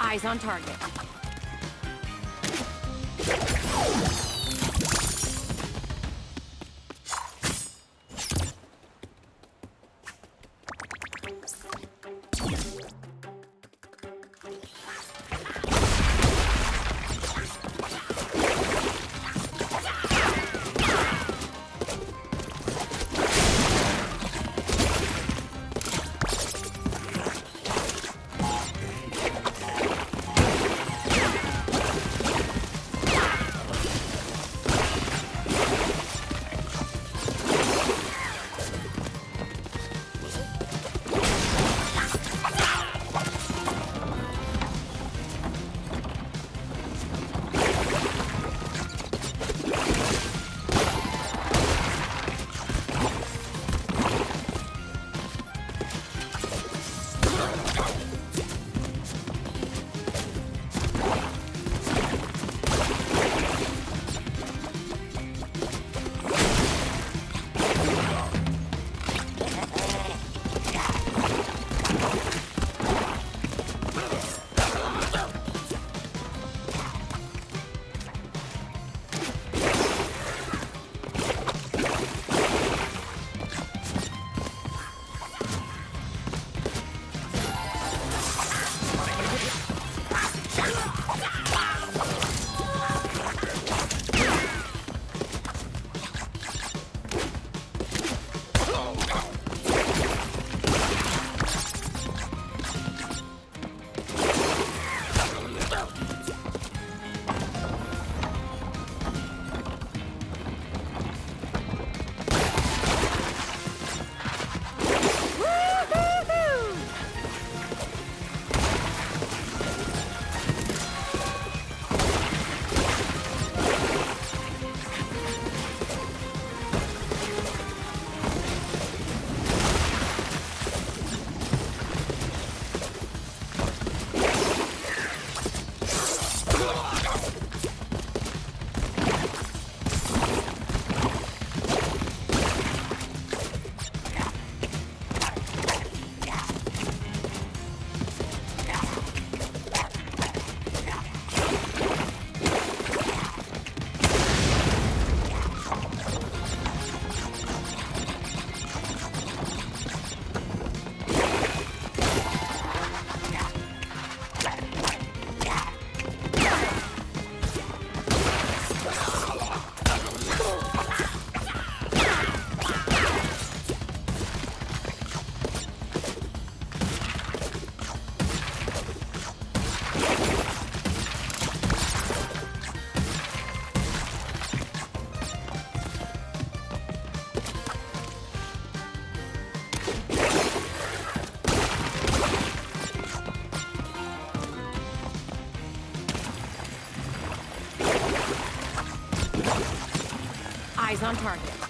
Eyes on target. Eyes on target.